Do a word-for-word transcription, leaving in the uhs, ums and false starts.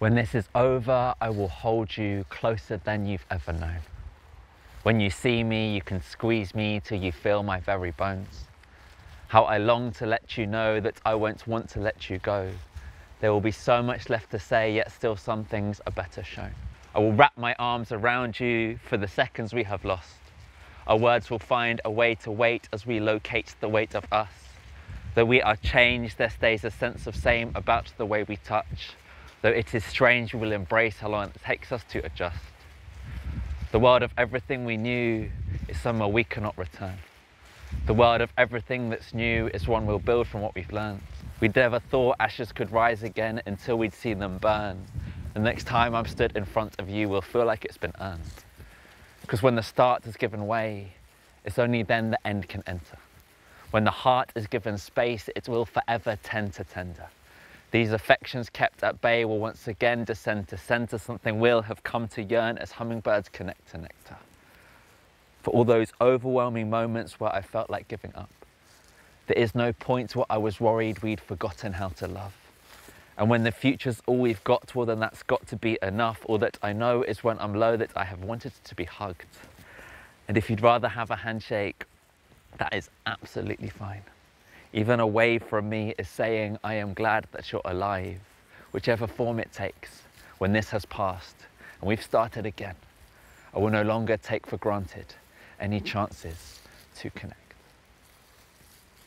When this is over, I will hold you closer than you've ever known. When you see me, you can squeeze me till you feel my very bones. How I long to let you know that I won't want to let you go. There will be so much left to say, yet still some things are better shown. I will wrap my arms around you for the seconds we have lost. Our words will find a way to wait as we locate the weight of us. Though we are changed, there stays a sense of same about the way we touch. Though it is strange, we will embrace how long it takes us to adjust. The world of everything we knew is somewhere we cannot return. The world of everything that's new is one we'll build from what we've learned. We never thought ashes could rise again until we'd seen them burn. The next time I'm stood in front of you, we'll feel like it's been earned. Because when the start is given way, it's only then the end can enter. When the heart is given space, it will forever tend to tender. These affections kept at bay will once again descend to center, something we'll have come to yearn as hummingbirds connect to nectar. For all those overwhelming moments where I felt like giving up, there is no point where I was worried we'd forgotten how to love. And when the future's all we've got, well then that's got to be enough. All that I know is when I'm low that I have wanted to be hugged. And if you'd rather have a handshake, that is absolutely fine. Even a wave from me is saying, I am glad that you're alive, whichever form it takes. When this has passed and we've started again, I will no longer take for granted any chances to connect.